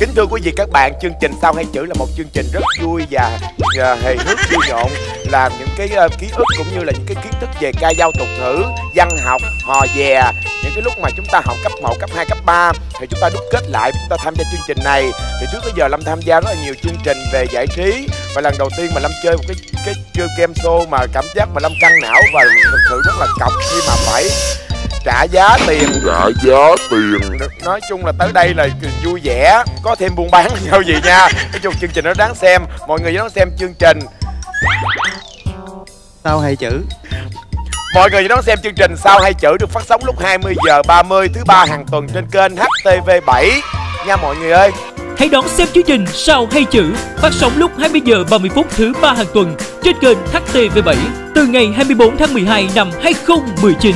Kính thưa quý vị các bạn, chương trình Sao Hay Chữ là một chương trình rất vui và hề hước vui nhộn, làm những cái ký ức cũng như là những cái kiến thức về ca dao tục ngữ, văn học, hò dè. Những cái lúc mà chúng ta học cấp 1, cấp 2, cấp 3 thì chúng ta đúc kết lại, chúng ta tham gia chương trình này. Thì trước tới giờ Lâm tham gia rất là nhiều chương trình về giải trí, và lần đầu tiên mà Lâm chơi một cái chơi game show mà cảm giác mà Lâm căng não và thực sự rất là cọc khi mà phải trả giá tiền. Nói chung là tới đây là vui vẻ, có thêm buôn bán theo gì nha. Nói chung chương trình nó đáng xem, mọi người đón xem chương trình Sao Hay Chữ. Mọi người đón xem chương trình Sao Hay Chữ được phát sóng lúc 20h30 thứ ba hàng tuần trên kênh HTV7 nha mọi người ơi. Hãy đón xem chương trình Sao Hay Chữ phát sóng lúc 20h30 thứ ba hàng tuần trên kênh HTV7 từ ngày 24 tháng 12 năm 2019.